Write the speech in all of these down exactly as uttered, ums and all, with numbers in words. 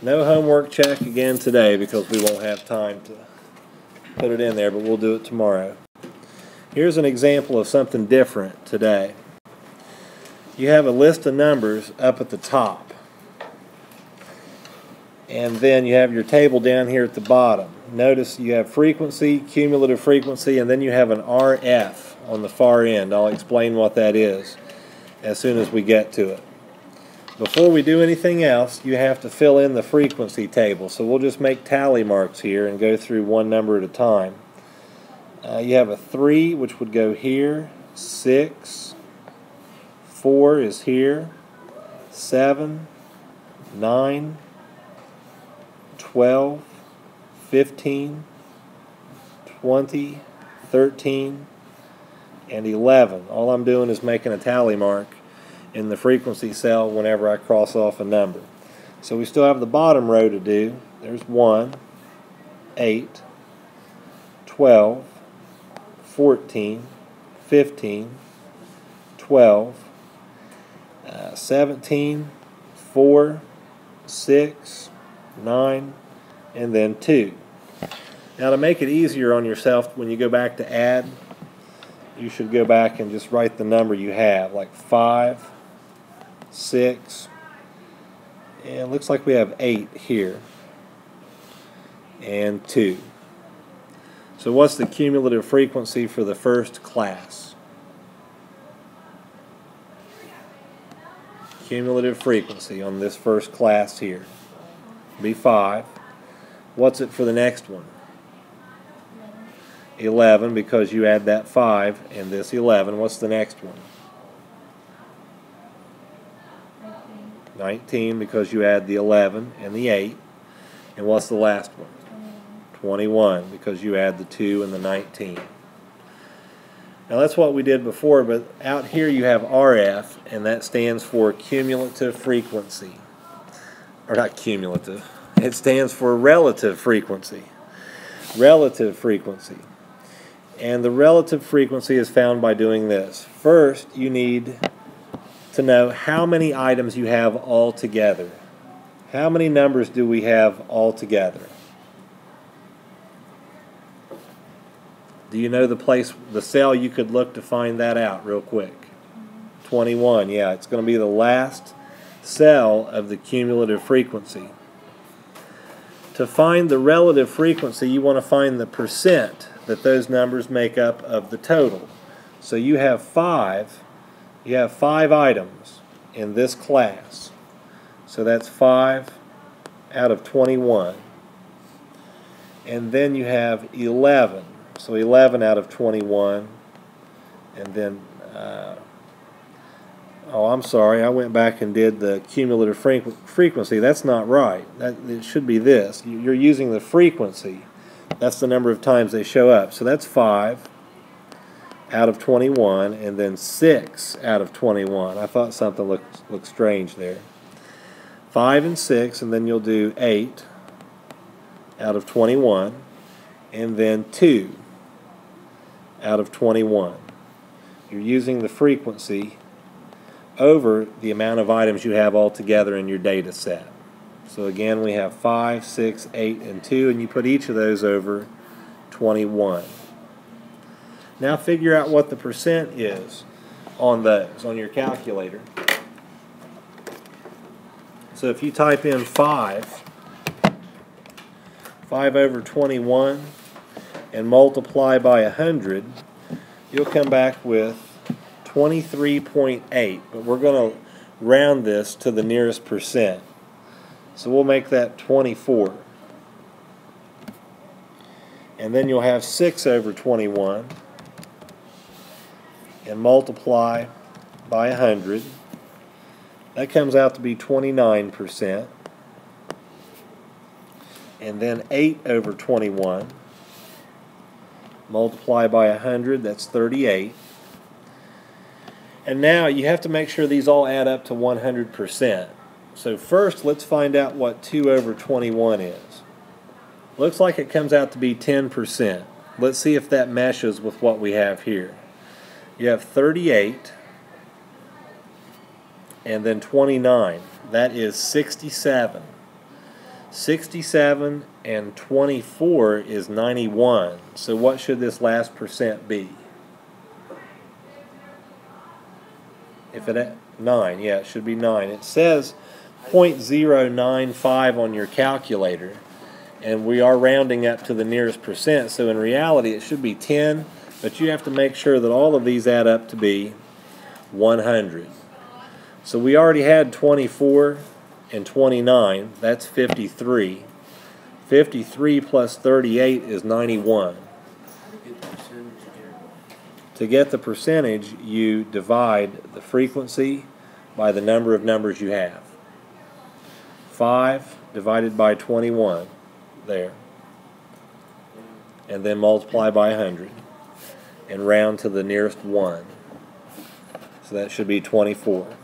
No homework check again today because we won't have time to put it in there, but we'll do it tomorrow. Here's an example of something different today. You have a list of numbers up at the top, and then you have your table down here at the bottom. Notice you have frequency, cumulative frequency, and then you have an R F on the far end. I'll explain what that is as soon as we get to it. Before we do anything else, you have to fill in the frequency table. So we'll just make tally marks here and go through one number at a time. Uh, you have a three, which would go here. six. four is here. seven. nine. twelve. fifteen. twenty. thirteen. And eleven. All I'm doing is making a tally mark in the frequency cell whenever I cross off a number. So we still have the bottom row to do. There's one, eight, twelve, fourteen, fifteen, twelve, uh, seventeen, four, six, nine, and then two. Now, to make it easier on yourself, when you go back to add, you should go back and just write the number you have, like five, six, and it looks like we have eight here, and two. So what's the cumulative frequency for the first class? Cumulative frequency on this first class here be five. What's it for the next one? eleven, because you add that five and this eleven. What's the next one? nineteen, because you add the eleven and the eight. And what's the last one? twenty-one, because you add the two and the nineteen. Now, that's what we did before, but out here you have R F, and that stands for cumulative frequency. Or not cumulative. It stands for relative frequency. Relative frequency. And the relative frequency is found by doing this. First, you need to know how many items you have all together. How many numbers do we have all together? Do you know the place, the cell you could look to find that out real quick? twenty-one, yeah, it's going to be the last cell of the cumulative frequency. To find the relative frequency, you want to find the percent that those numbers make up of the total. So you have five, you have five items in this class. So that's five out of twenty-one. And then you have eleven. So eleven out of twenty-one. And then, uh, oh, I'm sorry, I went back and did the cumulative frequency. That's not right. That, it should be this. You're using the frequency. That's the number of times they show up. So that's five out of twenty-one, and then six out of twenty-one. I thought something looked, looked strange there. five and six, and then you'll do eight out of twenty-one, and then two out of twenty-one. You're using the frequency over the amount of items you have all together in your data set. So again, we have five, six, eight, and two, and you put each of those over twenty-one. Now figure out what the percent is on those, on your calculator. So if you type in five, five over twenty-one, and multiply by one hundred, you'll come back with twenty-three point eight, but we're going to round this to the nearest percent. So we'll make that twenty-four. And then you'll have six over twenty-one and multiply by one hundred. That comes out to be twenty-nine percent. And then eight over twenty-one. Multiply by one hundred, that's thirty-eight. And now you have to make sure these all add up to one hundred percent. So first, let's find out what two over twenty-one is. Looks like it comes out to be ten percent. Let's see if that meshes with what we have here. You have thirty-eight and then twenty-nine. That is sixty-seven. sixty-seven and twenty-four is ninety-one. So what should this last percent be? If it at nine, yeah, it should be nine. It says zero point zero nine five on your calculator, and we are rounding up to the nearest percent, so in reality it should be ten, but you have to make sure that all of these add up to be one hundred. So we already had twenty-four and twenty-nine, that's fifty-three. fifty-three plus thirty-eight is ninety-one. To get the percentage, you divide the frequency by the number of numbers you have. five divided by twenty-one there, and then multiply by one hundred and round to the nearest one. So that should be twenty-four.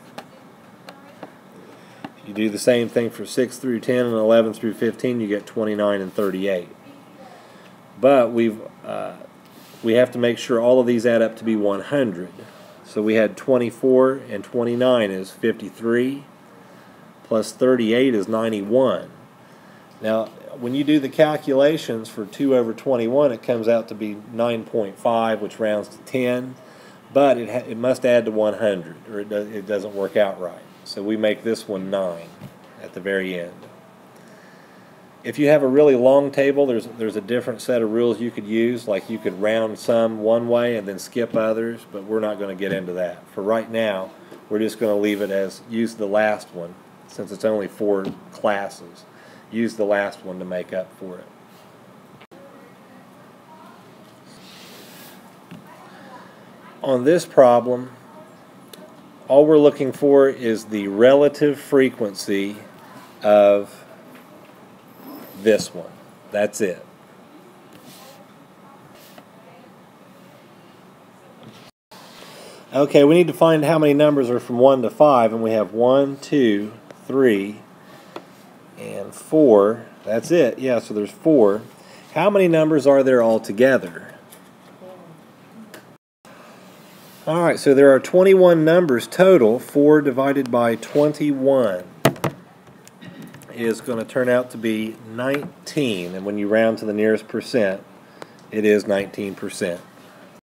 You do the same thing for six through ten and eleven through fifteen, you get twenty-nine and thirty-eight. But we've uh, we have to make sure all of these add up to be one hundred. So we had twenty-four and twenty-nine is fifty-three plus thirty-eight is ninety-one. Now when you do the calculations for two over twenty-one, it comes out to be nine point five, which rounds to ten, but it, ha it must add to one hundred or it, do it doesn't work out right. So we make this one nine at the very end. If you have a really long table, there's there's a different set of rules you could use, like you could round some one way and then skip others, but we're not going to get into that. For right now, we're just going to leave it as use the last one, since it's only four classes. Use the last one to make up for it. On this problem, all we're looking for is the relative frequency of this one. That's it. Okay, we need to find how many numbers are from one to five, and we have one, two, three, and four. That's it. Yeah, so there's four. How many numbers are there altogether? Alright, so there are twenty-one numbers total. four divided by twenty-one is going to turn out to be nineteen, and when you round to the nearest percent, it is nineteen percent.